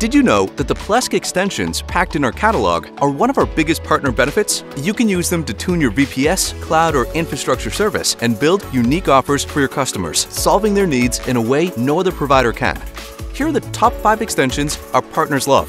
Did you know that the Plesk extensions packed in our catalog are one of our biggest partner benefits? You can use them to tune your VPS, cloud, or infrastructure service and build unique offers for your customers, solving their needs in a way no other provider can. Here are the top 5 extensions our partners love.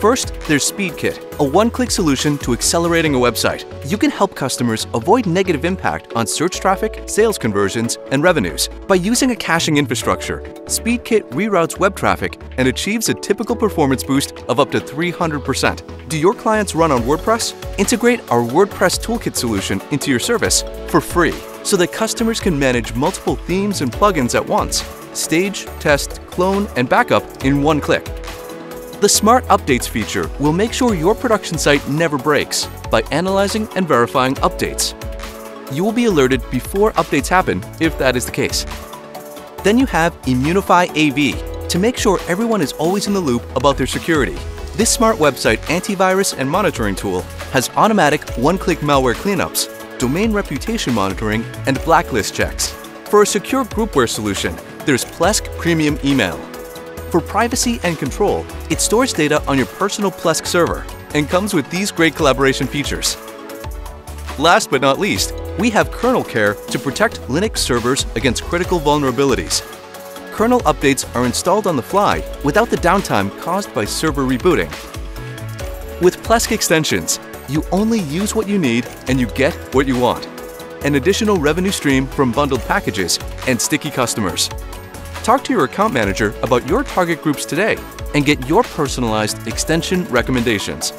First, there's SpeedKit, a one-click solution to accelerating a website. You can help customers avoid negative impact on search traffic, sales conversions, and revenues. By using a caching infrastructure, SpeedKit reroutes web traffic and achieves a typical performance boost of up to 300%. Do your clients run on WordPress? Integrate our WordPress Toolkit solution into your service for free so that customers can manage multiple themes and plugins at once. Stage, test, clone, and backup in one click. The Smart Updates feature will make sure your production site never breaks by analyzing and verifying updates. You will be alerted before updates happen if that is the case. Then you have ImunifyAV to make sure everyone is always in the loop about their security. This smart website antivirus and monitoring tool has automatic one-click malware cleanups, domain reputation monitoring, and blacklist checks. For a secure groupware solution, there's Plesk Premium Email. For privacy and control, it stores data on your personal Plesk server and comes with these great collaboration features. Last but not least, we have KernelCare to protect Linux servers against critical vulnerabilities. Kernel updates are installed on the fly without the downtime caused by server rebooting. With Plesk extensions, you only use what you need and you get what you want. An additional revenue stream from bundled packages and sticky customers. Talk to your account manager about your target groups today and get your personalized extension recommendations.